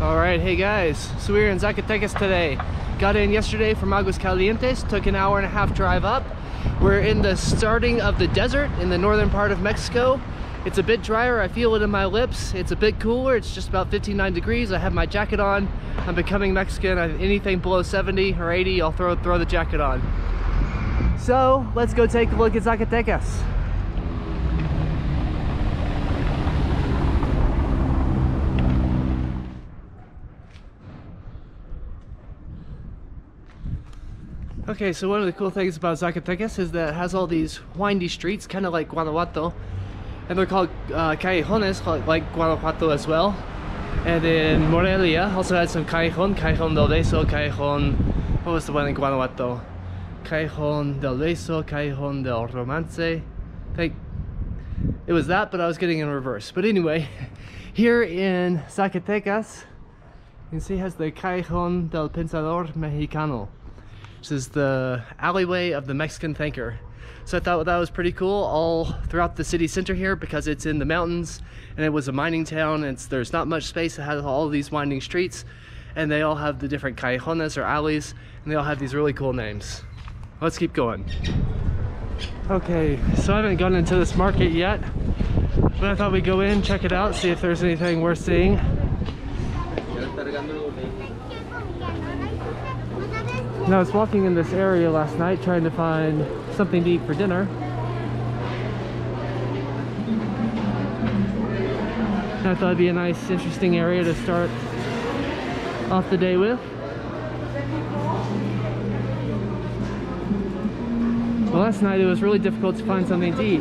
Alright, hey guys, so we're in Zacatecas today. Got in yesterday from Aguascalientes, took an hour and a half drive up. We're in the starting of the desert in the northern part of Mexico. It's a bit drier, I feel it in my lips. It's a bit cooler, it's just about 59 degrees. I have my jacket on. I'm becoming Mexican. Anything below 70 or 80, I'll throw the jacket on. So, let's go take a look at Zacatecas. Okay, so one of the cool things about Zacatecas is that it has all these windy streets, kind of like Guanajuato. And they're called callejones, like Guanajuato as well. And then Morelia also had some callejón del beso, callejón... What was the one in Guanajuato? Callejón del beso, callejón del romance. I think it was that, but I was getting in reverse. But anyway, here in Zacatecas, you can see it has the callejón del pensador mexicano, which is the alleyway of the Mexican thinker. So I thought that was pretty cool all throughout the city center here because it's in the mountains and it was a mining town and there's not much space. It has all these winding streets and they all have the different callejones or alleys and they all have these really cool names. Let's keep going. Okay, so I haven't gone into this market yet, but I thought we'd go in, check it out, see if there's anything worth seeing. And I was walking in this area last night trying to find something to eat for dinner. And I thought it'd be a nice, interesting area to start off the day with. Well, last night it was really difficult to find something to eat.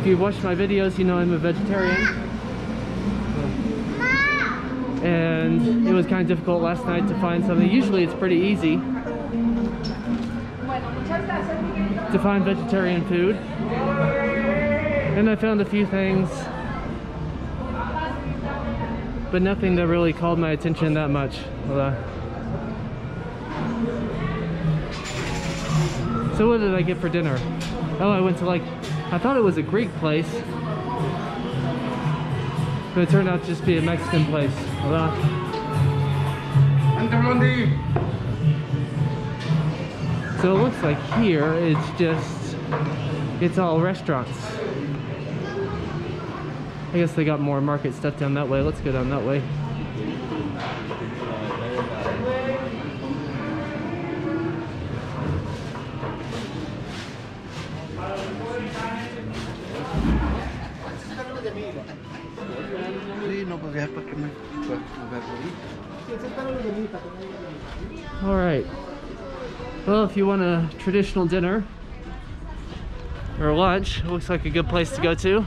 If you've watched my videos, you know I'm a vegetarian. And it was kind of difficult last night to find something. Usually it's pretty easy to find vegetarian food. And I found a few things, but nothing that really called my attention that much. So what did I get for dinner? Oh, I went to I thought it was a Greek place, but it turned out to just be a Mexican place. Hola. So it looks like here it's all restaurants. I guess they got more market stuff down that way. Let's go down that way. Alright, well, if you want a traditional dinner or lunch, it looks like a good place to go to.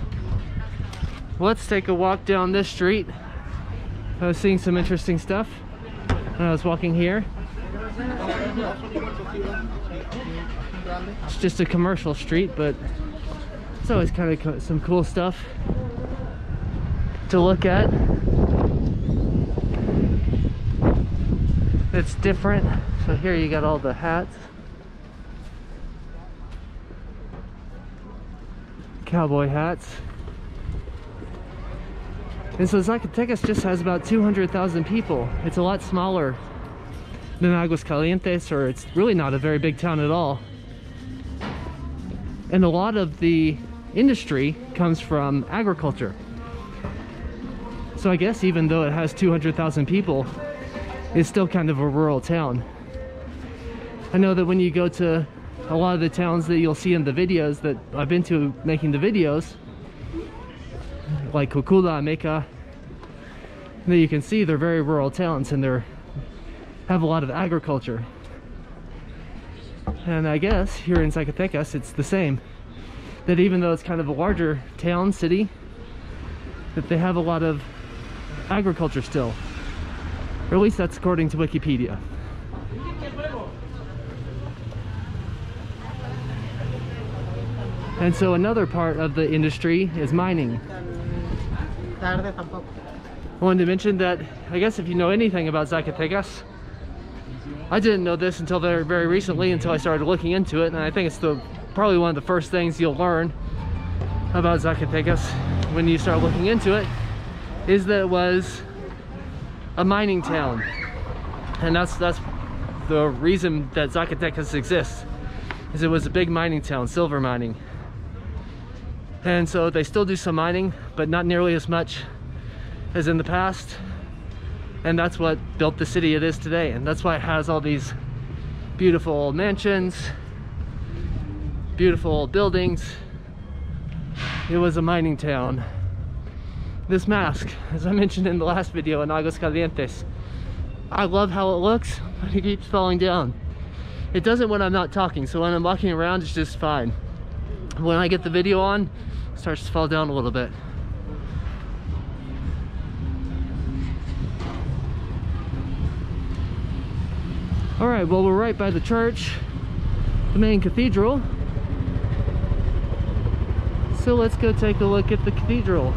Let's take a walk down this street. I was seeing some interesting stuff when I was walking here. It's just a commercial street, but it's always kind of some cool stuff to look at. It's different. So here you got all the hats. Cowboy hats. And so Zacatecas just has about 200,000 people. It's a lot smaller than Aguascalientes, or it's really not a very big town at all. And a lot of the industry comes from agriculture. So I guess even though it has 200,000 people, it's still kind of a rural town. I know that when you go to a lot of the towns that you'll see in the videos that I've been to making the videos, like Kukula, Meka, that you can see they're very rural towns and they have a lot of agriculture. And I guess here in Zacatecas it's the same. That even though it's kind of a larger town, city, that they have a lot of agriculture still. Or at least that's according to Wikipedia. And so another part of the industry is mining. I wanted to mention that, I guess if you know anything about Zacatecas, I didn't know this until very recently, until I started looking into it, and I think it's probably one of the first things you'll learn about Zacatecas when you start looking into it, is that it was a mining town, and that's the reason that Zacatecas exists, is it was a big mining town, silver mining. And so they still do some mining, but not nearly as much as in the past. And that's what built the city it is today. And that's why it has all these beautiful old mansions, beautiful old buildings. It was a mining town. This mask, as I mentioned in the last video in Aguascalientes, I love how it looks, but it keeps falling down. It doesn't when I'm not talking, so when I'm walking around, it's just fine. When I get the video on, it starts to fall down a little bit. All right, well, we're right by the church, the main cathedral. So let's go take a look at the cathedral.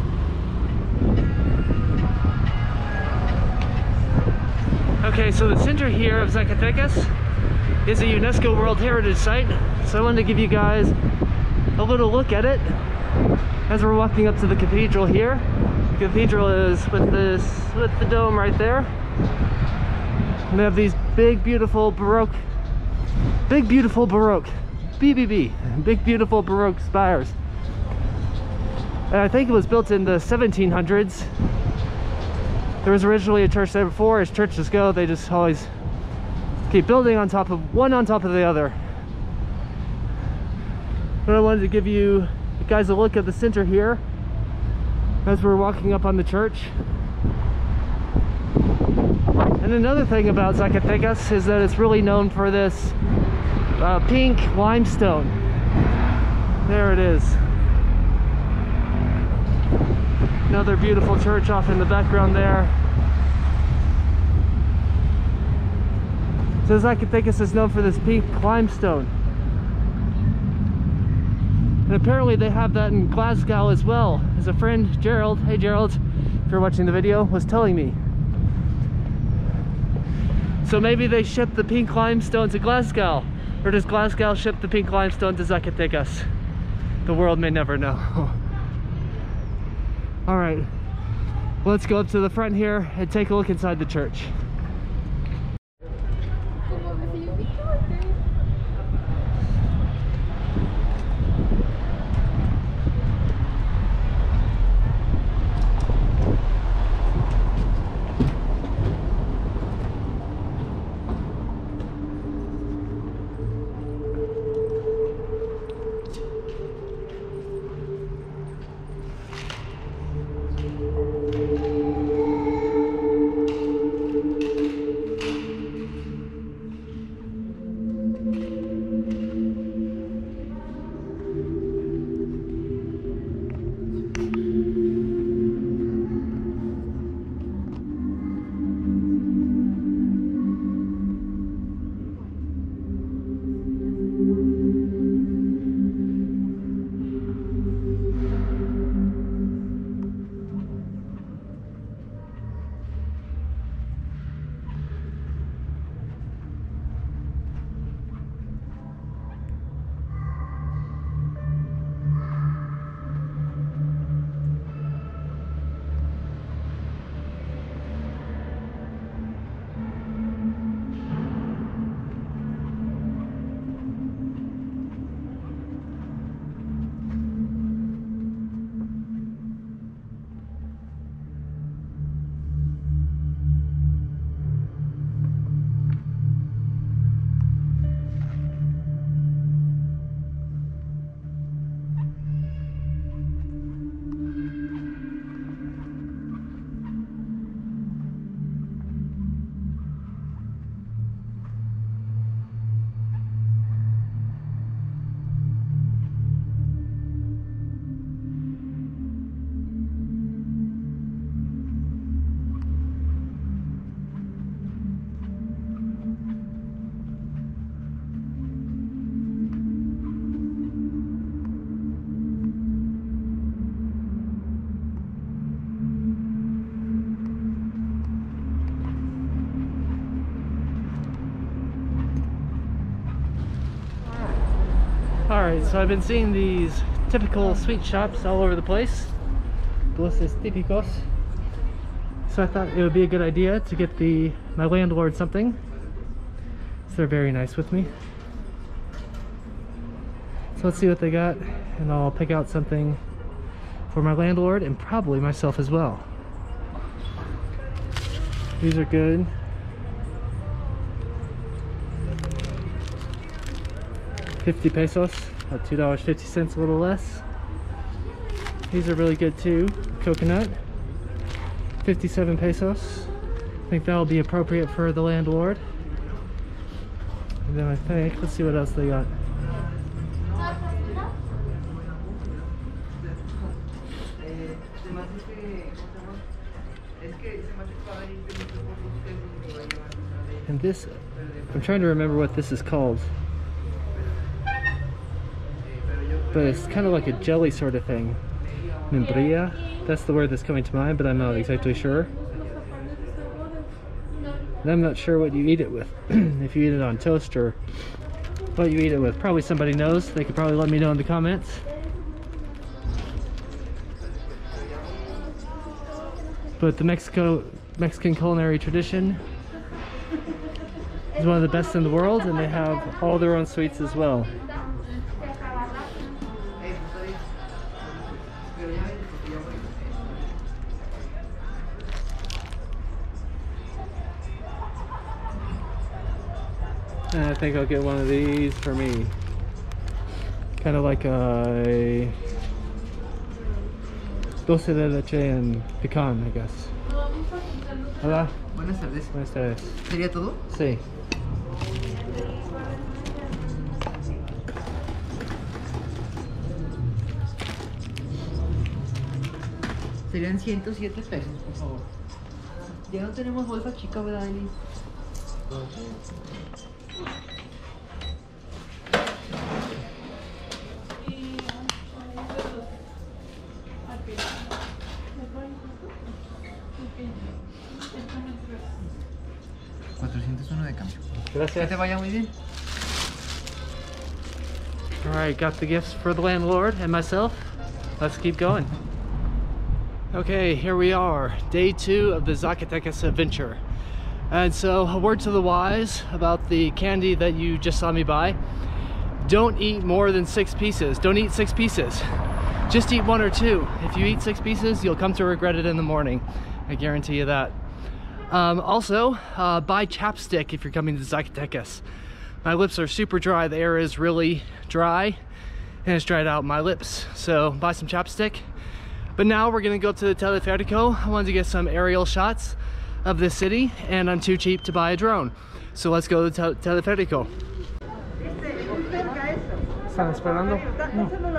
Okay, so the center here of Zacatecas is a UNESCO World Heritage Site. So I wanted to give you guys a little look at it as we're walking up to the cathedral here. The cathedral is with the dome right there. And they have these big beautiful Baroque spires. And I think it was built in the 1700s. There was originally a church there before. As churches go, they just always keep building on top of one on top of the other. But I wanted to give you guys a look at the center here as we're walking up on the church. And another thing about Zacatecas is that it's really known for this pink limestone. There it is. Another beautiful church off in the background there. So Zacatecas is known for this pink limestone. And apparently they have that in Glasgow as well, as a friend, Gerald, hey Gerald, if you're watching the video, was telling me. So maybe they ship the pink limestone to Glasgow, or does Glasgow ship the pink limestone to Zacatecas? The world may never know. All right, let's go up to the front here and take a look inside the church. Alright, so I've been seeing these typical sweet shops all over the place. Dulces típicos. so I thought it would be a good idea to get my landlord something. So they're very nice with me. So let's see what they got, and I'll pick out something for my landlord and probably myself as well. These are good. $50 pesos, about $2.50, a little less. These are really good too. Coconut, 57 pesos. I think that'll be appropriate for the landlord. And then I think, let's see what else they got. And this, I'm trying to remember what this is called. But it's kind of like a jelly sort of thing. Membrilla, that's the word that's coming to mind, but I'm not exactly sure. And I'm not sure what you eat it with. If you eat it on toast or what you eat it with. Probably somebody knows. They could probably let me know in the comments. But the Mexican culinary tradition is one of the best in the world, and they have all their own sweets as well. And I think I'll get one of these for me. Kind of like a doce de leche and pecan, I guess. Hola. Buenas tardes. Buenas tardes. ¿Sería todo? Sí. Serían 107 pesos, por favor. Ya no tenemos bolsa chica, ¿verdad, Eli? Alright, got the gifts for the landlord and myself. Let's keep going. Okay, here we are, day 2 of the Zacatecas adventure. And so, a word to the wise about the candy that you just saw me buy. Don't eat more than 6 pieces. Don't eat 6 pieces. Just eat 1 or 2. If you eat 6 pieces, you'll come to regret it in the morning. I guarantee you that. Also, buy chapstick if you're coming to Zacatecas. My lips are super dry. The air is really dry, and it's dried out my lips. So buy some chapstick. But now we're gonna go to the Teleferico. I wanted to get some aerial shots of the city, and I'm too cheap to buy a drone. So let's go to the Teleferico. ¿Están esperando? No.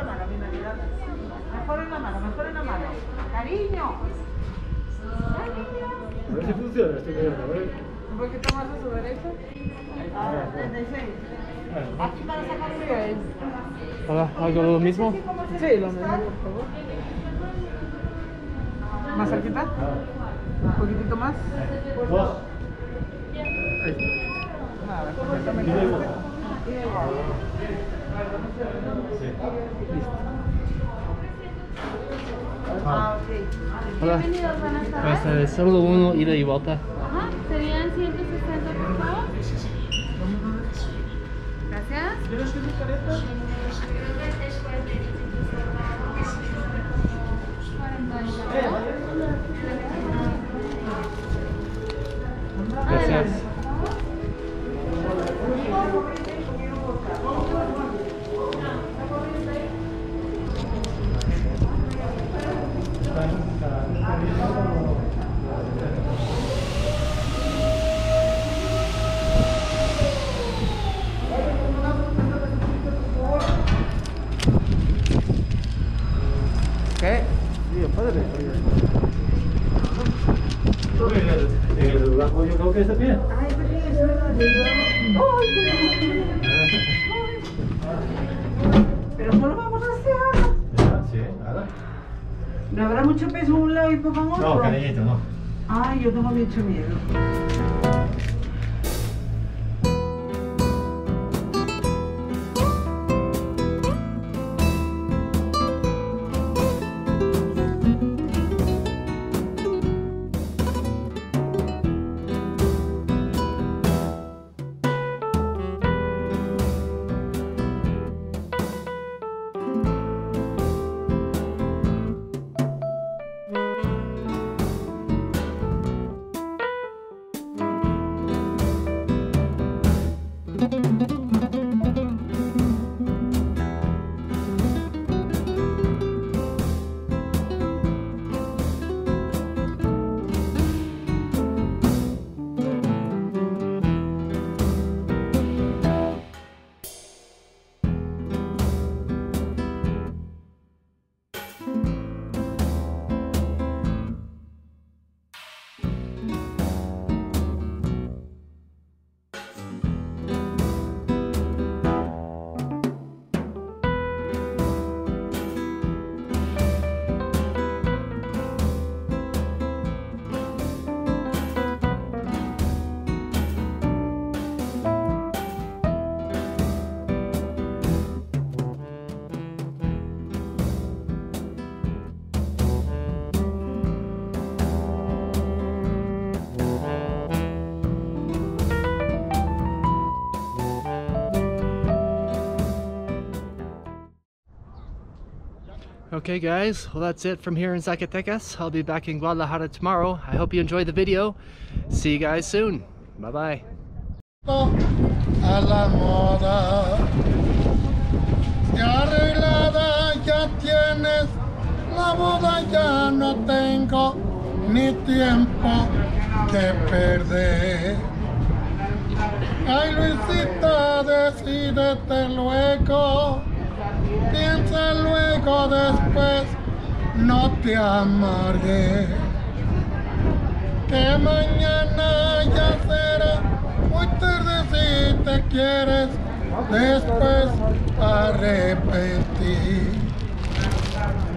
Hola, ¿algo lo mismo? Sí, lo mismo, por favor. ¿Más cerquita? ¿Un poquitito más? Dos. Ah, okay. Hola. Buenas tardes. Solo uno, ida y vuelta. Ajá. Serían 160, por favor. Gracias. Gracias. Pero no lo vamos a hacer. Sí, nada. ¿No habrá mucho peso un lado y papá otro? No, cariñito, no. Ay, yo tengo mucho miedo. Okay guys, well that's it from here in Zacatecas. I'll be back in Guadalajara tomorrow. I hope you enjoyed the video. See you guys soon. Bye bye. Piensa luego, después no te amargué, que mañana ya será muy tarde si te quieres después arrepentir.